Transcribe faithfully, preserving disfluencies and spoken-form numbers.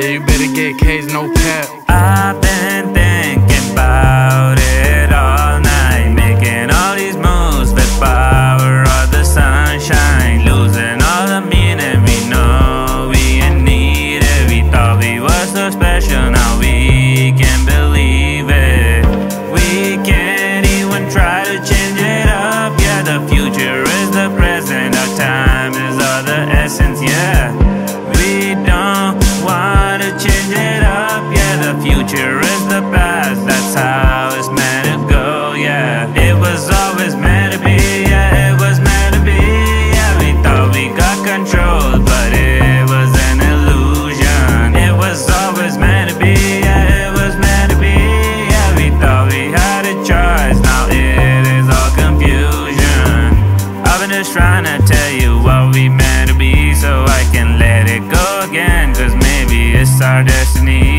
Yeah, you better get K's, no cap. I've been thinking about it all night, making all these moves with power of the sunshine, losing all the meaning we know we ain't need it. We thought we were so special, now we can't believe it. We can't even try to change it up. Yeah, the future is the present, our time is of the essence. Yeah, we don't want to change it up. Yeah, the future is the past, that's how it's meant to go. Yeah, it was always meant to be. Yeah, it was meant to be. Yeah, we thought we got control, but it was an illusion. It was always meant to be. Yeah, it was meant to be. Yeah, we thought we had a choice, now it is all confusion. I've been just trying to tell you what we meant to be, so I can let it go again, 'cause maybe it's our destiny.